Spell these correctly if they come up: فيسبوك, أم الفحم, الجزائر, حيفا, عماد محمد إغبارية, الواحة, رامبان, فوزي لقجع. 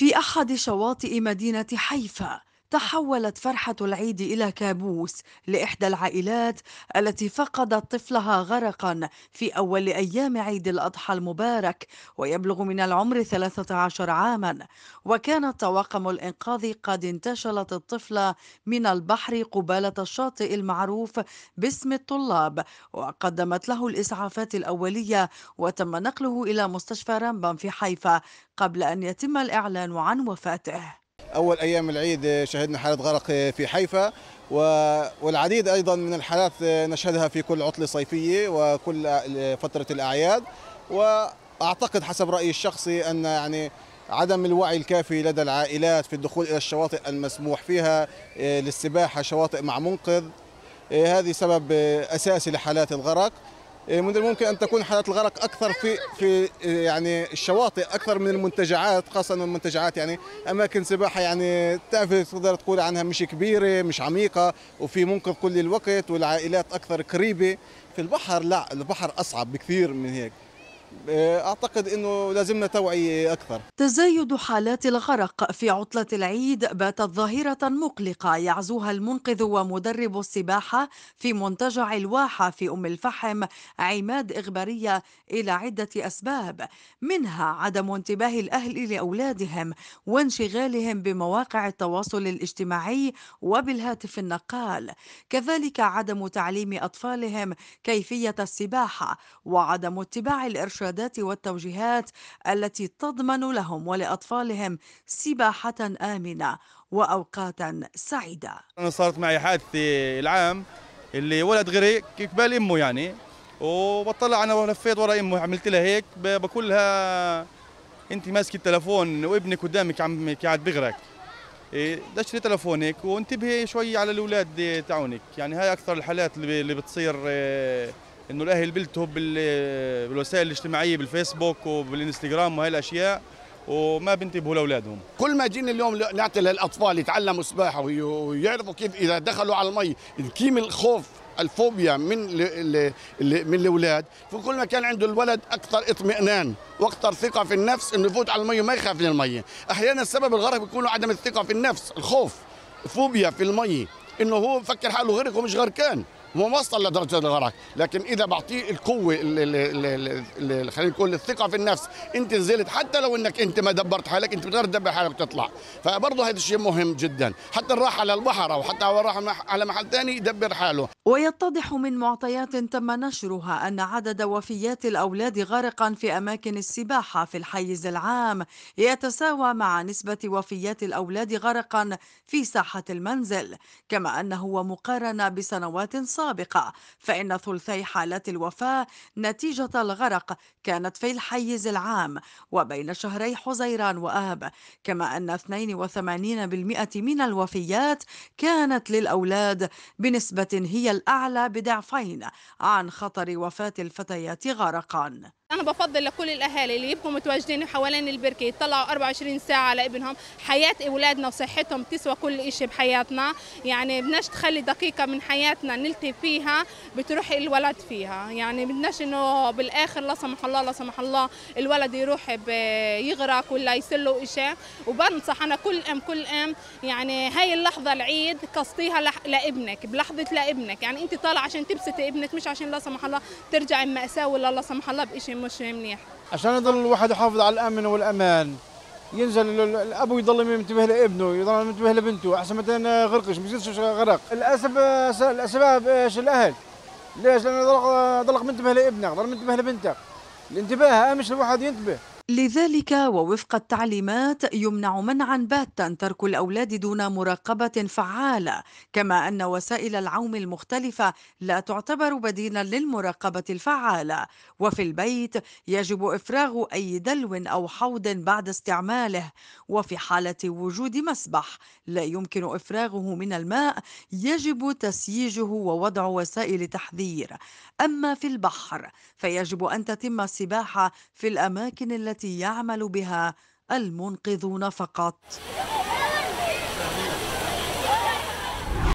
في أحد شواطئ مدينة حيفا تحولت فرحة العيد إلى كابوس لإحدى العائلات التي فقدت طفلها غرقا في أول أيام عيد الأضحى المبارك ويبلغ من العمر 13 عاما، وكان طواقم الإنقاذ قد انتشلت الطفلة من البحر قبالة الشاطئ المعروف باسم الطلاب وقدمت له الإسعافات الأولية وتم نقله إلى مستشفى رامبان في حيفا قبل أن يتم الإعلان عن وفاته. أول أيام العيد شهدنا حالة غرق في حيفا والعديد أيضا من الحالات نشهدها في كل عطلة صيفية وكل فترة الأعياد، وأعتقد حسب رأيي الشخصي أن يعني عدم الوعي الكافي لدى العائلات في الدخول إلى الشواطئ المسموح فيها للسباحة، شواطئ مع منقذ، هذه سبب أساسي لحالات الغرق. من الممكن أن تكون حالات الغرق أكثر في يعني الشواطئ أكثر من المنتجعات، خاصة المنتجعات يعني أماكن سباحة يعني تعرف تقدر تقول عنها مش كبيرة مش عميقة وفي منقذ كل الوقت والعائلات أكثر قريبة. في البحر لا، البحر أصعب بكثير من هيك، أعتقد أنه لازمنا توعي أكثر. تزايد حالات الغرق في عطلة العيد باتت ظاهرة مقلقة يعزوها المنقذ ومدرب السباحة في منتجع الواحة في أم الفحم عماد إغبارية إلى عدة أسباب، منها عدم انتباه الأهل لأولادهم وانشغالهم بمواقع التواصل الاجتماعي وبالهاتف النقال، كذلك عدم تعليم أطفالهم كيفية السباحة وعدم اتباع الإرشادات والتوجيهات التي تضمن لهم ولأطفالهم سباحة آمنة وأوقات سعيدة. أنا صارت معي حادثة العام اللي ولد غرق قبال أمه يعني، وبطلع أنا ولفيت ورا أمه عملت لها هيك بقول لها أنت ماسكة التلفون وابنك قدامك عم قاعد بغرق، دشري تلفونك وانتبهي شوي على الأولاد تاعونك. يعني هاي أكثر الحالات اللي بتصير، انه الاهل بيلتهوا بالوسائل الاجتماعيه بالفيسبوك وبالانستغرام وهي الاشياء وما بينتبهوا لاولادهم. كل ما جينا اليوم نعطي للاطفال يتعلموا سباحه ويعرفوا كيف اذا دخلوا على المي كيف الخوف الفوبيا من الاولاد، فكل ما كان عنده الولد اكثر اطمئنان واكثر ثقه في النفس انه يفوت على المي وما يخاف من المي. احيانا السبب الغرق بيكون عدم الثقه في النفس، الخوف، فوبيا في المي، انه هو مفكر حاله غرق ومش غرقان، هو ما وصل لدرجه الغرق. لكن اذا بعطيه القوه خلينا نقول الثقه في النفس، انت نزلت حتى لو انك انت ما دبرت حالك، انت بتقدر تدبر حالك وتطلع. فبرضه هذا الشيء مهم جدا، حتى الراحه على البحر او حتى الراحه على محل ثاني يدبر حاله. ويتضح من معطيات تم نشرها ان عدد وفيات الاولاد غرقا في اماكن السباحه في الحيز العام يتساوى مع نسبه وفيات الاولاد غرقا في ساحه المنزل، كما انه مقارنه بسنوات سابقة فإن ثلثي حالات الوفاة نتيجة الغرق كانت في الحيز العام وبين شهري حزيران وآب، كما أن 82% من الوفيات كانت للأولاد بنسبة هي الأعلى بضعفين عن خطر وفاة الفتيات غرقا. أنا بفضل لكل الأهالي اللي يبقوا متواجدين حوالين البركة يطلعوا 24 ساعة على ابنهم، حياة أولادنا وصحتهم تسوى كل شيء بحياتنا، يعني بدناش تخلي دقيقة من حياتنا نلتهي فيها بتروح الولد فيها، يعني بدناش إنه بالآخر لا سمح الله الولد يروح يغرق ولا يصير له شيء. وبنصح أنا كل أم يعني هاي اللحظة العيد قصديها لابنك، بلحظة لابنك، يعني أنت طالعة عشان تبسطي ابنك مش عشان لا سمح الله ترجع المأساة ولا لا سمح الله بشيء مش منيح. عشان يضل الواحد يحافظ على الامن والامان، ينزل الابو يضل منتبه لابنه، يضل منتبه لبنته، احسن ما غرقش ما يصيرش غرق. للاسف الاسباب ايش؟ الاهل. ليش؟ لانه ضلك منتبه لابنك، ضل منتبه لبنتك. الانتباه اهم شيء، الواحد ينتبه. لذلك ووفق التعليمات يمنع منعا باتا ترك الأولاد دون مراقبة فعالة، كما أن وسائل العوم المختلفة لا تعتبر بديلا للمراقبة الفعالة، وفي البيت يجب إفراغ أي دلو أو حوض بعد استعماله، وفي حالة وجود مسبح لا يمكن إفراغه من الماء يجب تسييجه ووضع وسائل تحذير. أما في البحر فيجب أن تتم السباحة في الأماكن التي يعمل بها المنقذون فقط.